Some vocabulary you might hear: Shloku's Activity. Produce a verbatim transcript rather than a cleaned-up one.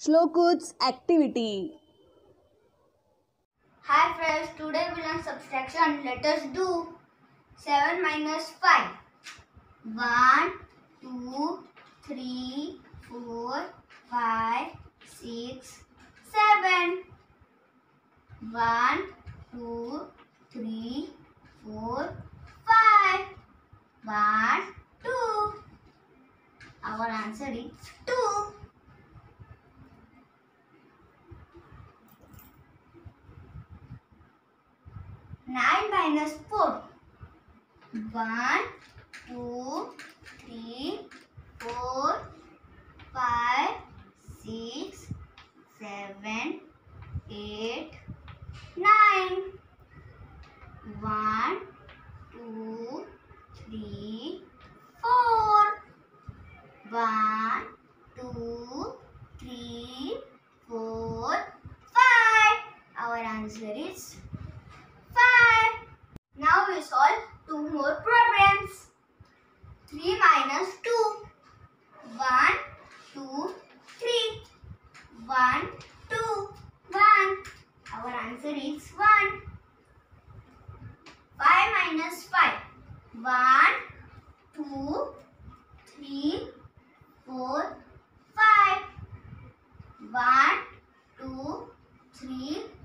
Shloku's activity. Hi friends, today we learn subtraction. Let us do seven minus five. one, two, three, four, five, six, seven. one, two, three, four, five. one, two. Our answer is two. nine minus four. one, two, three, four, five, six, seven, eight, nine. one, two, three, four. one, two, three, four, five. Our answer is now we solve two more problems. three minus two. one, two, three. one, two, one. Our answer is one. five minus five. one, two, three, four, five. one, two, three,